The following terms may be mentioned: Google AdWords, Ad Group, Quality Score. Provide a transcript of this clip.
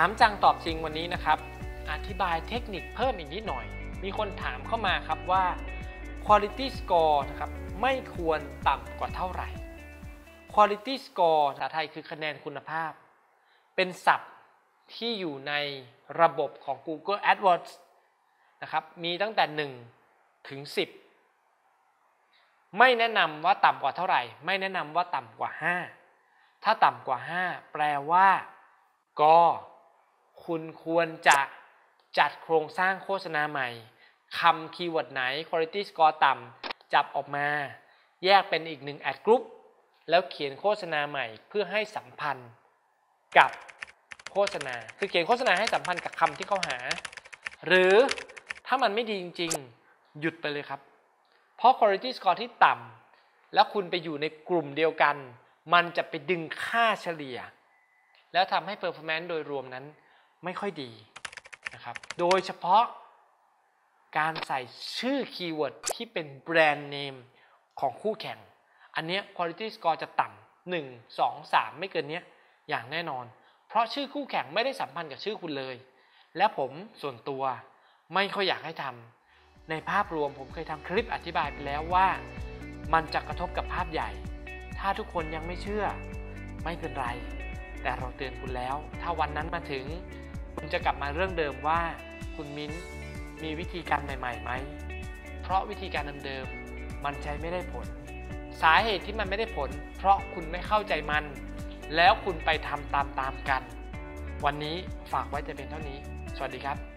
ถามจังตอบจริงวันนี้นะครับอธิบายเทคนิคเพิ่มอีกนิดหน่อยมีคนถามเข้ามาครับว่า Quality Score นะครับไม่ควรต่ำกว่าเท่าไหร่ Quality Score ภาษาไทยคือคะแนนคุณภาพเป็นศัพท์ที่อยู่ในระบบของ Google AdWords นะครับมีตั้งแต่1ถึง10ไม่แนะนำว่าต่ำกว่าเท่าไหร่ไม่แนะนำว่าต่ำกว่า5ถ้าต่ำกว่า5แปลว่าก็คุณควรจะจัดโครงสร้างโฆษณาใหม่คำคีย์เวิร์ดไหน Quality Score ต่ำจับออกมาแยกเป็นอีก1 Ad Group แล้วเขียนโฆษณาใหม่เพื่อให้สัมพันธ์กับโฆษณาคือเขียนโฆษณาให้สัมพันธ์กับคำที่เขาหาหรือถ้ามันไม่ดีจริงๆหยุดไปเลยครับเพราะ Quality Score ที่ต่ำแล้วคุณไปอยู่ในกลุ่มเดียวกันมันจะไปดึงค่าเฉลี่ยแล้วทำให้ Performance โดยรวมนั้นไม่ค่อยดีนะครับโดยเฉพาะการใส่ชื่อคีย์เวิร์ดที่เป็นแบรนด์เนมของคู่แข่งอันเนี้ย Quality Score จะต่ำ1 2 3ไม่เกินเนี้ยอย่างแน่นอนเพราะชื่อคู่แข่งไม่ได้สัมพันธ์กับชื่อคุณเลยและผมส่วนตัวไม่ค่อยอยากให้ทำในภาพรวมผมเคยทำคลิปอธิบายไปแล้วว่ามันจะกระทบกับภาพใหญ่ถ้าทุกคนยังไม่เชื่อไม่เป็นไรแต่เราเตือนคุณแล้วถ้าวันนั้นมาถึงคุณจะกลับมาเรื่องเดิมว่าคุณมิ้นมีวิธีการใหม่ๆไหมเพราะวิธีการเดิมๆมันใช้ไม่ได้ผลสาเหตุที่มันไม่ได้ผลเพราะคุณไม่เข้าใจมันแล้วคุณไปทำตามกันวันนี้ฝากไว้แต่เพียงเท่านี้สวัสดีครับ